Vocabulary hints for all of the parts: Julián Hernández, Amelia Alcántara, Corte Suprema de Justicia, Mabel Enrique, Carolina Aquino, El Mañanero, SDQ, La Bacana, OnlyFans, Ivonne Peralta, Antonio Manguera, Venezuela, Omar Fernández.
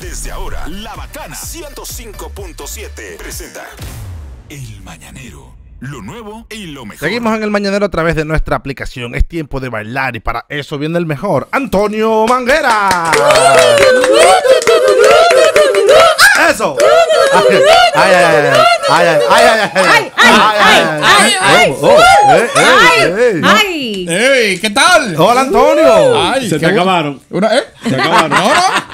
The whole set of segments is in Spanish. Desde ahora, La Bacana 105.7 presenta El Mañanero. Lo nuevo y lo mejor. Seguimos en El Mañanero a través de nuestra aplicación. Es tiempo de bailar y para eso viene el mejor, Antonio Manguera. Eso. Ay, ay, ay, ay, ay, ay, ay, ay, ay. ¿Qué tal? Hola, Antonio. Ay, se te acabaron. Se acabaron.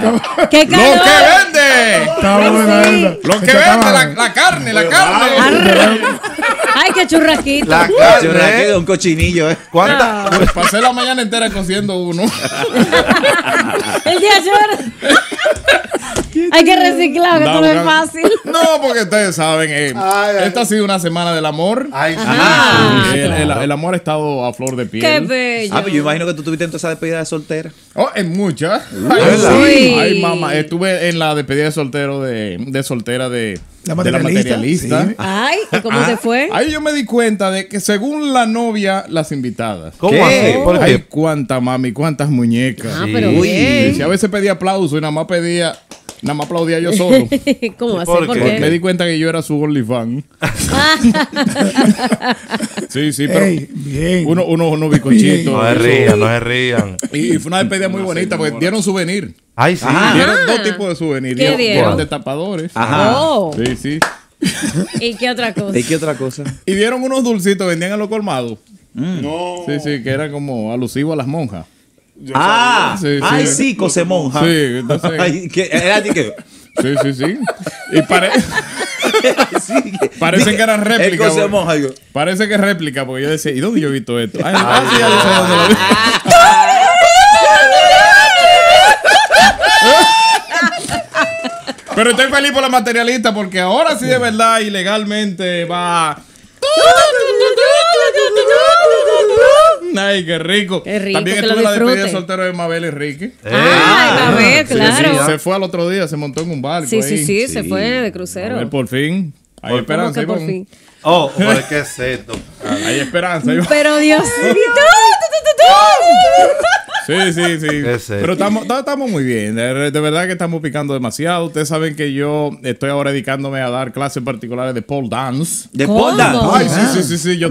calor! ¡Lo que vende! Está buena, sí. ¡Lo que vende! La carne, la carne. ¡Ay, qué churrasquito! La carne. Churrasquito, un cochinillo, ¿eh? ¿Cuánta? No. Pues pasé la mañana entera cociendo uno. El día llora. Hay que reciclar, que no es fácil. No, porque ustedes saben, esta ha sido una semana del amor. Ay, sí. Ajá, el amor ha estado a flor de piel. Qué bello. Ah, pero yo imagino que tú tuviste entonces esa despedida de soltera. Oh, en muchas. Ay, sí. Ay, mamá, estuve en la despedida de soltero de soltera de la materialista. Sí. Ay, ¿y cómo te fue? Ahí yo me di cuenta de que según la novia, las invitadas. ¿Cómo así? Ay, cuánta mami, cuántas muñecas. Ah, sí. Pero bien. Sí, a veces pedía aplauso y nada más aplaudía yo solo. ¿Cómo así? ¿Por qué? Me di cuenta que yo era su OnlyFans. Sí, sí, pero unos bicochitos. No se rían, no se rían. Y fue una despedida muy bonita porque dieron souvenir. Ay, sí. Dieron dos tipos de souvenir. ¿Qué dieron? De tapadores. Ajá. Oh. Sí, sí. ¿Y qué otra cosa? ¿Y qué otra cosa? Y dieron unos dulcitos, vendían a los colmados. Mm. No. Sí, sí, que era como alusivo a las monjas. Yo sabía. Sí, ay, sí, Cose Monja. Sí, entonces. Ay, que era así que. Sí, sí, sí. Y parece que era réplica. Parece que es réplica, porque yo decía, ¿y dónde yo he visto esto? Ay, sí, ya sé dónde lo vi. Pero estoy feliz por la materialista, porque ahora sí de verdad y legalmente va. Ay, qué rico. Qué rico. También estuve en la despedida de soltero de Mabel Enrique. Ay, Mabel, claro. Sí, sí. Se fue al otro día, se montó en un barco. Sí, sí, sí, se fue de crucero. A ver, por fin. Hay esperanza. Por fin. Oh, ¿por qué es esto? Hay esperanza. Pero Dios mío. Sí, sí, sí. Pero estamos muy bien. De verdad que estamos picando demasiado. Ustedes saben que yo estoy ahora dedicándome a dar clases particulares de pole dance. ¿De pole dance? Ay, sí, sí, sí. Yo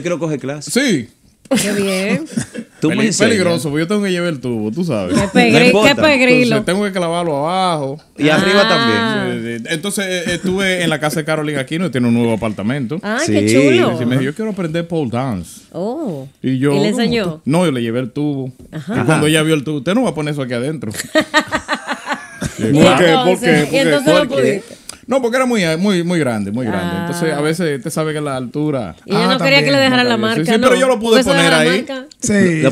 quiero coger clases. Sí. Qué bien. Es peligroso, porque yo tengo que llevar el tubo, tú sabes. Qué peligro. Tengo que clavarlo abajo. Y arriba también. Entonces estuve en la casa de Carolina Aquino, tiene un nuevo apartamento. Ah, sí. Qué chulo. Y me dijo, yo quiero aprender pole dance. Oh. Y yo. ¿Y le enseñó? No, yo le llevé el tubo. Ajá. Y cuando ella vio el tubo, usted no va a poner eso aquí adentro. ¿Por qué? No, porque era muy grande, muy grande. Entonces, a veces te sabe que la altura. Y yo no quería que le dejara la marca. Sí, pero yo lo pude poner ahí. Sí,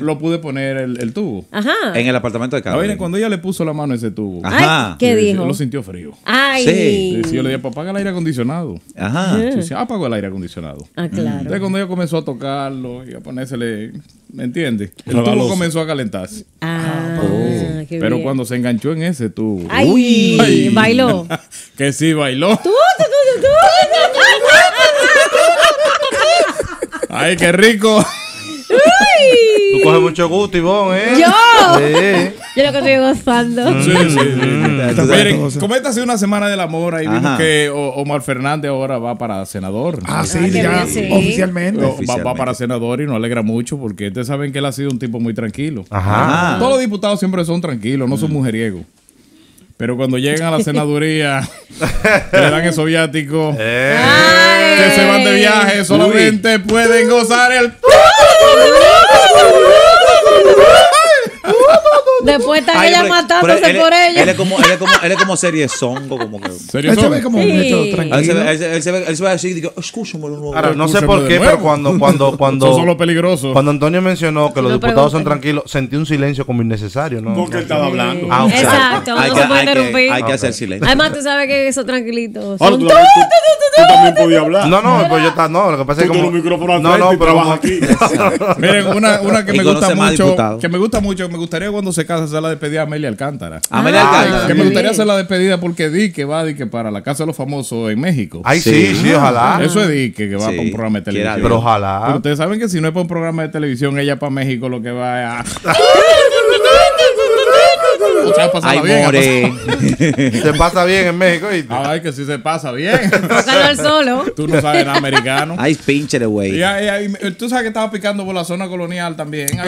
lo pude poner el tubo. Ajá. En el apartamento de Carolina. Oye, cuando ella le puso la mano a ese tubo. Ajá. ¿Qué dijo? Lo sintió frío. Ay. Sí. Yo le dije, papá, apaga el aire acondicionado. Ajá. Sí, apagó el aire acondicionado. Ah, claro. Entonces, cuando ella comenzó a tocarlo y a ponérsele. ¿Me entiendes? El tubo comenzó a calentarse. Ah, qué bien. Pero cuando se enganchó en ese tubo. Ay. Bailó. Que sí bailó. Ay, qué rico. Tú coges mucho gusto, Ivonne, ¿eh? Yo lo que estoy gozando. Sí. Miren, como esta ha sido una semana del amor, ahí vimos que Omar Fernández ahora va para senador. Ah, sí, ya, oficialmente. Va para senador y nos alegra mucho porque ustedes saben que él ha sido un tipo muy tranquilo. Ajá. Todos los diputados siempre son tranquilos, no son mujeriegos. Pero cuando llegan a la senaduría, le dan el soviático, que se van de viaje, solamente pueden gozar el... Después están ellas matándose por ellos. Él es como seriezongo, como que. Él se ve como un hecho tranquilo. Él se ve así y digo, escúchame de nuevo. Ahora, no sé por qué, pero cuando Antonio mencionó que los diputados son tranquilos, sentí un silencio como innecesario, ¿no? Porque él estaba hablando. Exacto, no se puede interrumpir. Hay que hacer silencio. Además, tú sabes que eso tranquilito. Tú también podías hablar. No, pues yo estaba. No, lo que pasa es que. No, pero trabajas aquí. Miren, una que me gusta mucho, que me gustaría cuando se casa hacer la despedida a Amelia Alcántara. Amelia Alcántara. Que me gustaría hacer la despedida porque Dique va para la Casa de los Famosos en México. Ay, sí, ojalá. Eso es Dique que va para un programa de televisión. Pero ojalá. Pero ustedes saben que si no es para un programa de televisión, ella para México lo que va es a... O sea, ay, bien, se pasa bien en México, ¿viste? Ay, que sí se pasa bien. Al solo. Tú no sabes nada americano. Ay, pinche de güey. Tú sabes que estaba picando por la zona colonial también. La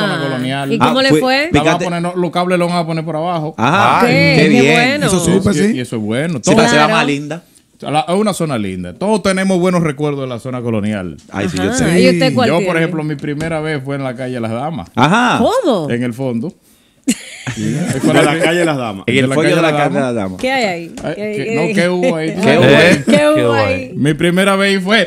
zona colonial. ¿Y cómo le fue? A poner, los cables los van a poner por abajo. Ajá. Qué bien. Bueno. Eso supe, sí. Y eso es bueno. Todo se va más linda. Es una zona linda. Todos tenemos buenos recuerdos de la zona colonial. Ay, sí, yo sé. ¿Y usted cuál tiene? Yo, por ejemplo, mi primera vez fue en la calle Las Damas. Ajá. ¿Cómo? En el fondo. En la calle de las damas. En el fondo de la calle de las damas. ¿Qué hay ahí? ¿Qué hubo ahí? ¿Qué hubo ahí? Mi primera vez fue...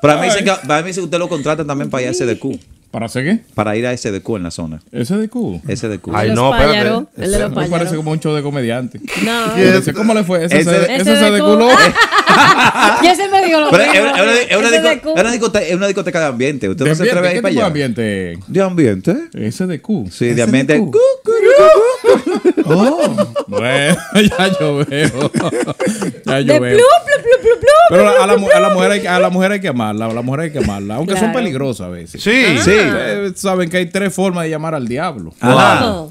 Para mí dicen que usted lo contrata también para ir a SDQ. ¿Para hacer qué? Para ir a SDQ en la zona. ¿SDQ? Ay, no, espérate. El de los pájaros. Parece como un show de comediante. No. ¿Cómo le fue? ¿Ese SDQ lo...? Ya se me dijo lo mismo. Es una discoteca de ambiente. Usted no se atreve a ir para allá. ¿De ambiente? ¿De ambiente? SDQ. Sí, de ambiente. Bueno, ya yo veo. Pero a la mujer hay que amarla. A la mujer hay que amarla. Aunque son peligrosas a veces. Sí. Saben que hay tres formas de llamar al diablo.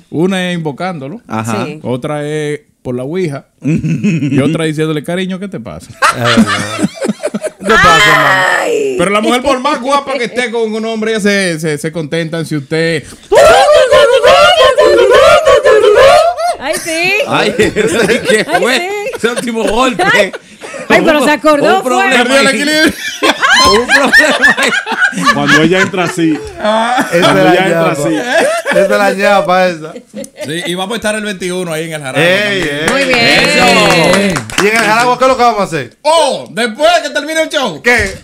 Una es invocándolo. Ajá. Sí. Otra es por la ouija. Y otra diciéndole, cariño, ¿qué te pasa? ¿Qué pasa, mamá? Pero la mujer, por más guapa que esté con un hombre, ella se contentan si usted... ¡Ay, sí! ¡Ay, qué fue! ¡Ese último golpe! ¡Ay, pero se acordó! ¡Perdió el equilibrio! Un problema. Cuando ella entra así. Esa es la ñapa esa. Sí, y vamos a estar el 21 ahí en el Jarabo. Muy bien. Eso. ¿Y en el Jarabo qué es lo que vamos a hacer? Después de que termine el show. ¿Qué?